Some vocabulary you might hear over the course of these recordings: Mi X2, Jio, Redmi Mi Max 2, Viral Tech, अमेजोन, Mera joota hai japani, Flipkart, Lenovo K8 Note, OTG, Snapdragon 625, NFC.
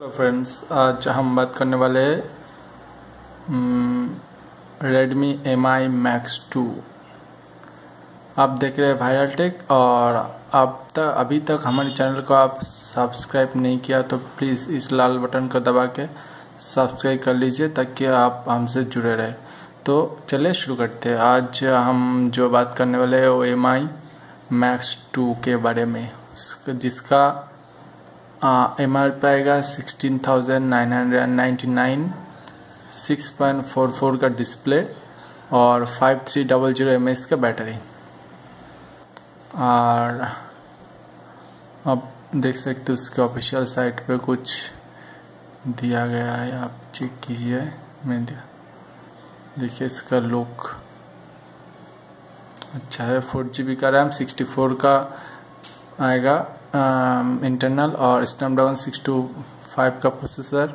तो फ्रेंड्स, आज हम बात करने वाले Redmi Mi Max 2। आप देख रहे हैं वायरल टेक, और अभी तक हमारे चैनल को आप सब्सक्राइब नहीं किया तो प्लीज़ इस लाल बटन को दबा के सब्सक्राइब कर लीजिए ताकि आप हमसे जुड़े रहे। तो चलिए शुरू करते हैं। आज हम जो बात करने वाले हैं वो Mi Max 2 के बारे में, जिसका MRP आएगा 16,999, 6.44 का डिस्प्ले और 5300 mAh का बैटरी। और आप देख सकते हो उसके ऑफिशियल साइट पे कुछ दिया गया है, आप चेक कीजिए। मैं देखिए इसका लुक अच्छा है। 4GB का रैम, 64 का आएगा इंटरनल और स्नैपड्रैगन 625 का प्रोसेसर।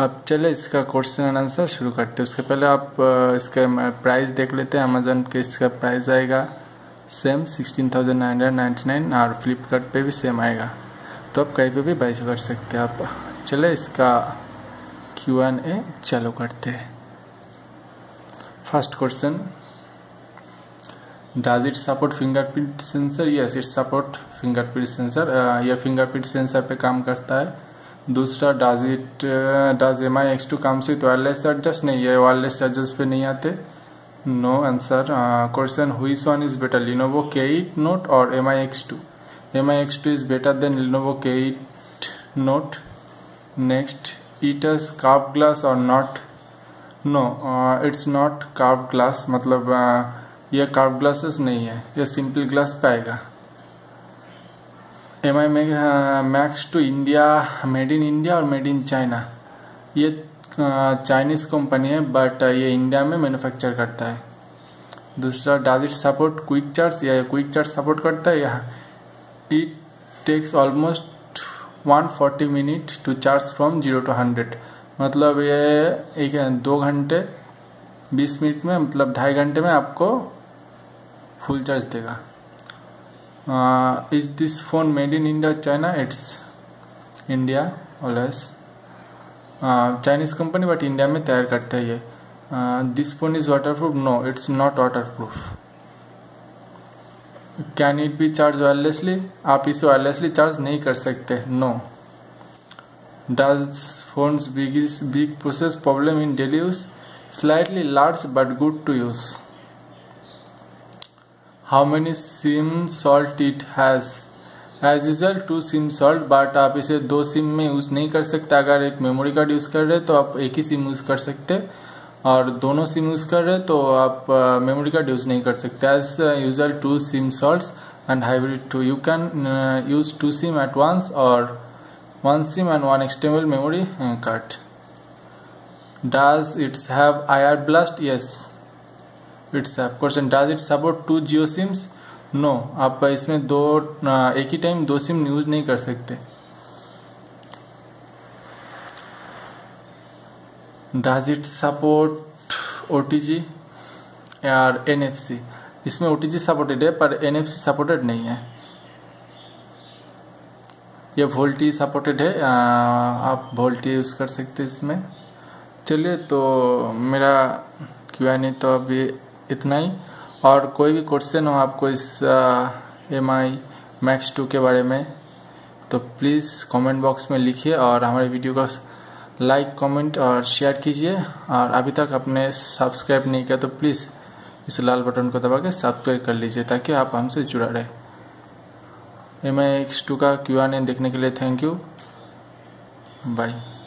अब चले इसका क्वेश्चन एंड आंसर शुरू करते हैं। उसके पहले आप इसका प्राइस देख लेते हैं। अमेजोन के इसका प्राइस आएगा सेम 16,999 और फ्लिपकार्ट पे भी सेम आएगा, तो आप कहीं पे भी बाई कर सकते हैं आप। चले इसका Q&A चालू करते हैं। First question, does it support fingerprint sensor? Yes, it support fingerprint sensor। यह fingerprint sensor पे काम करता है। दूसरा, does Mi X2 comes with wireless chargers? नहीं, ये wireless chargers पे नहीं आते। No answer। Question, which one is better, Lenovo K8 Note or Mi X2? Mi X2 is better than Lenovo K8 Note। Next, it has curved glass or not? No, it's not curved glass। मतलब यह carve glasses नहीं है, यह simple glass पाएगा। Mi Max 2 India, made in India और made in China. ये Chinese company है but ये इंडिया में मैन्युफैक्चर करता है। दूसरा, does it support quick charge? या क्विक चार्ज सपोर्ट करता है। यहाँ it takes almost 140 minute to charge from 0 to 100। मतलब ये 2 घंटे 20 मिनट में, मतलब 2.5 घंटे में आपको फुल चार्ज देगा। Is this phone made in India China? It's India always, Chinese company but India में तैयार करता है ये। This phone is waterproof? No, it's not waterproof. Can it be charge wirelessly? आप इसे वायरलेसली चार्ज नहीं कर सकते। No. Does phones big process problem in daily use? Slightly large but good to use। How many SIM salt it has? As usual 2 SIM salt, but आप इसे 2 SIM में use नहीं कर सकते। अगर एक मेमोरी कार्ड यूज़ कर रहे तो आप 1 ही SIM यूज़ कर सकते, और दोनों SIM यूज़ कर रहे तो आप मेमोरी कार्ड यूज़ नहीं कर सकते। As usual 2 SIM salts and hybrid 2। You can use 2 SIM at once or 1 SIM and 1 external memory card। Does it have IR blast? Yes, it's have। Question, does it support 2 Jio SIMs? No, आप इसमें 1 ही time 2 SIM use नहीं कर सकते। Does it support OTG और NFC? इसमें OTG supported है पर NFC supported नहीं है। यह वोल्टी सपोर्टेड है, आप वोल्टी यूज कर सकते इसमें। चलिए, तो मेरा Q&A तो अभी इतना ही। और कोई भी क्वेश्चन हो आपको इस Mi Max 2 के बारे में तो प्लीज़ कमेंट बॉक्स में लिखिए, और हमारे वीडियो को लाइक, कमेंट और शेयर कीजिए। और अभी तक आपने सब्सक्राइब नहीं किया तो प्लीज़ इस लाल बटन को दबा के सब्सक्राइब कर लीजिए ताकि आप हमसे जुड़ा रहे। Mi Max 2 का Q&A देखने के लिए थैंक यू। बाय।